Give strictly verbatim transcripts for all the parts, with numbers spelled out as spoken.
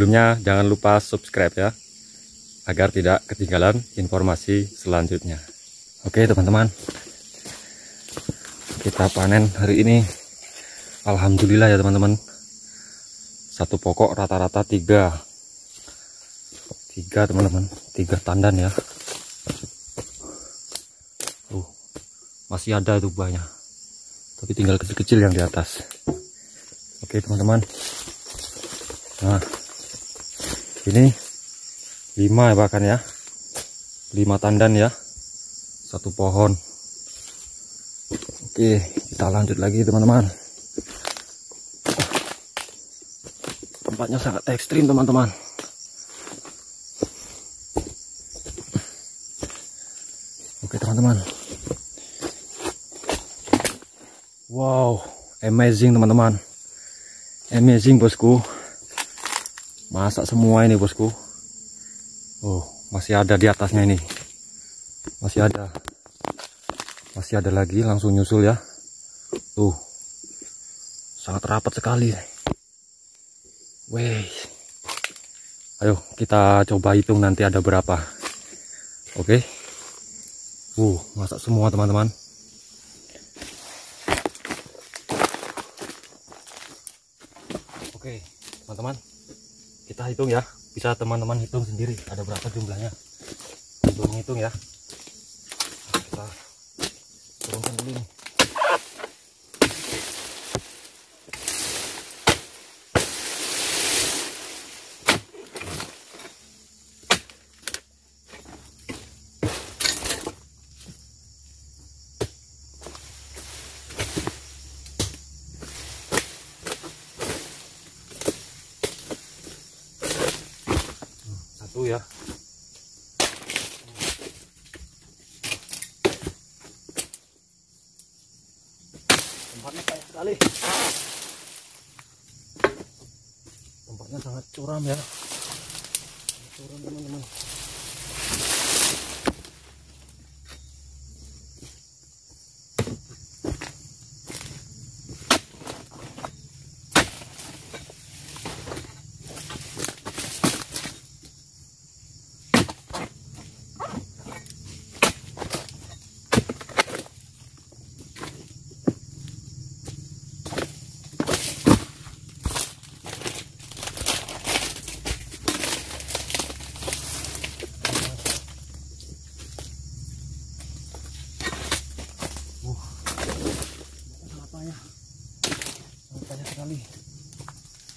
Sebelumnya jangan lupa subscribe ya, agar tidak ketinggalan informasi selanjutnya. Oke teman-teman, kita panen hari ini. Alhamdulillah ya teman-teman, satu pokok rata-rata tiga tiga teman-teman, tiga tandan ya. Uh, masih ada itu buahnya, tapi tinggal kecil-kecil yang di atas. Oke teman-teman, nah ini lima bahkan ya, lima tandan ya, satu pohon. Oke, kita lanjut lagi teman-teman. Tempatnya sangat ekstrim teman-teman. Oke teman-teman, wow, amazing teman-teman, amazing bosku. Masak semua ini bosku. Oh, masih ada di atasnya ini. Masih ada. Masih ada lagi, langsung nyusul ya. Tuh. Sangat rapat sekali. Wih. Ayo, kita coba hitung nanti ada berapa. Oke. Uh, masak semua teman-teman. Oke, teman-teman. Kita hitung ya, bisa teman-teman hitung sendiri ada berapa jumlahnya. Hitung-hitung ya, kita turunkan dulu nih. Ya, tempatnya payah sekali, tempatnya sangat curam ya, curam teman-teman.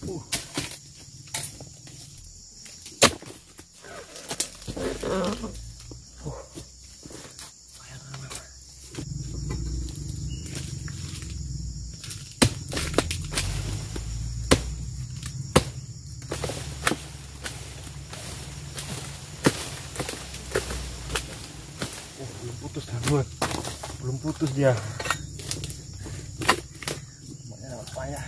Uh. Uh. Oh, belum putus dah gue. Belum putus dia. Apa ya?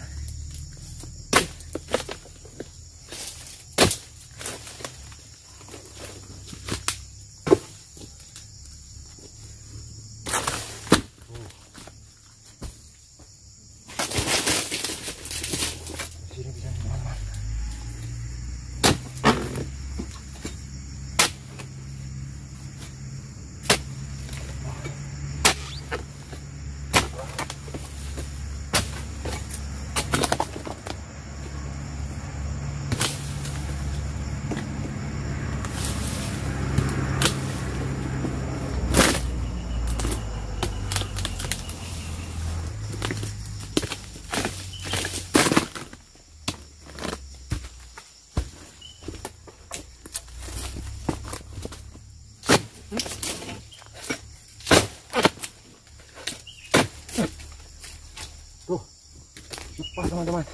Lepas teman-teman,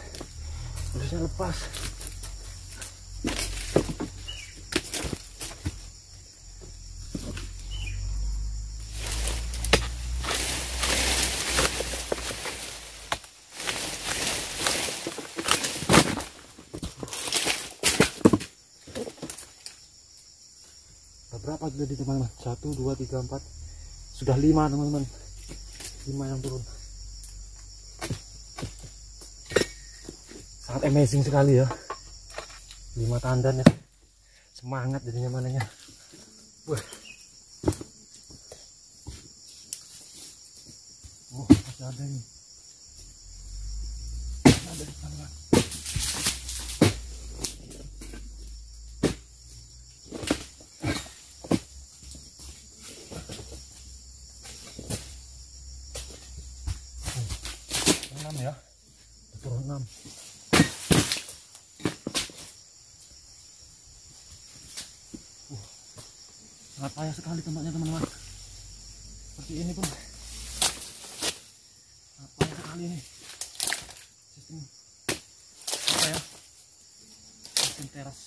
harusnya lepas. Berapa tadi teman-teman? Satu, dua, tiga, empat. Sudah lima teman-teman. Lima yang turun. Sangat amazing sekali ya. lima tandan ya, semangat jadinya mananya. Wah, oh masih ada nih, ada di tangan. Ya, turun enam. Uh, sangat payah sekali tempatnya teman-teman. Seperti ini pun sangat payah sekali ini. Sistem apa ya? Sistem teras,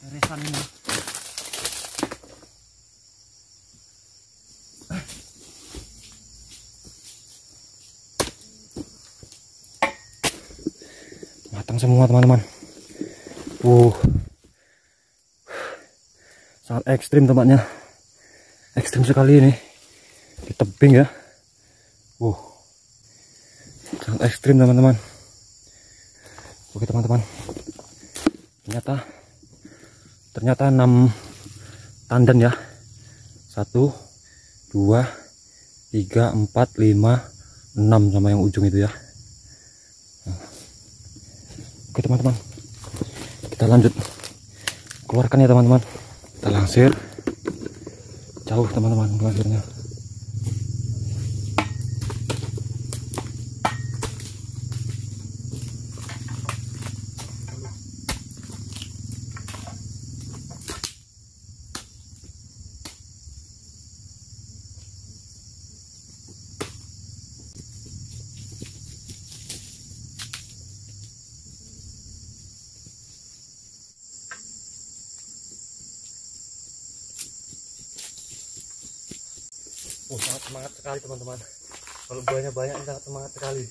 teresan ini. Semua teman-teman, uh sangat ekstrim tempatnya, ekstrim sekali ini di tebing ya, uh sangat ekstrim teman-teman. Oke teman-teman, ternyata ternyata enam tandan ya, satu dua tiga empat lima enam sama yang ujung itu ya. Oke teman-teman, kita lanjut keluarkan ya teman-teman, kita langsir jauh teman-teman langsirnya. Oh, sangat semangat sekali teman-teman, kalau buahnya banyak sangat semangat sekali.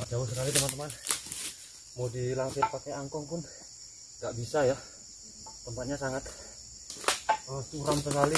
Sangat jauh sekali teman-teman, mau dilangsir pakai angkong pun nggak bisa ya, tempatnya sangat uh, curam sekali.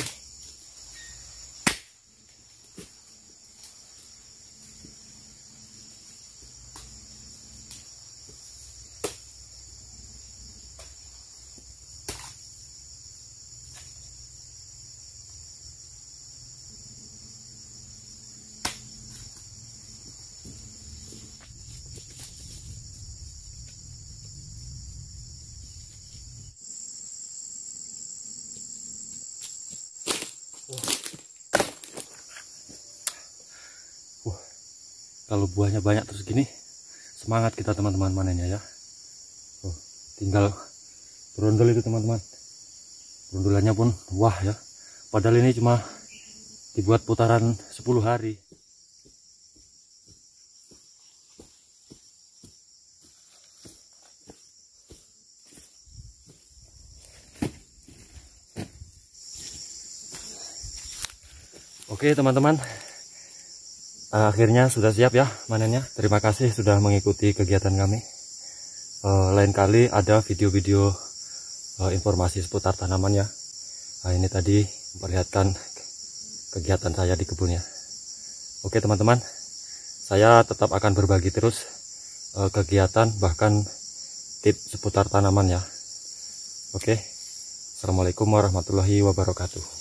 Kalau buahnya banyak terus gini, semangat kita teman-teman manennya ya. Oh, tinggal berondol itu teman-teman. Berondolannya pun wah ya. Padahal ini cuma dibuat putaran sepuluh hari. Oke teman-teman, akhirnya sudah siap ya manennya. Terima kasih sudah mengikuti kegiatan kami. Uh, lain kali ada video-video uh, informasi seputar tanaman ya. Nah, ini tadi memperlihatkan kegiatan saya di kebunnya. Oke teman-teman, saya tetap akan berbagi terus uh, kegiatan bahkan tips seputar tanaman ya. Oke, Assalamualaikum warahmatullahi wabarakatuh.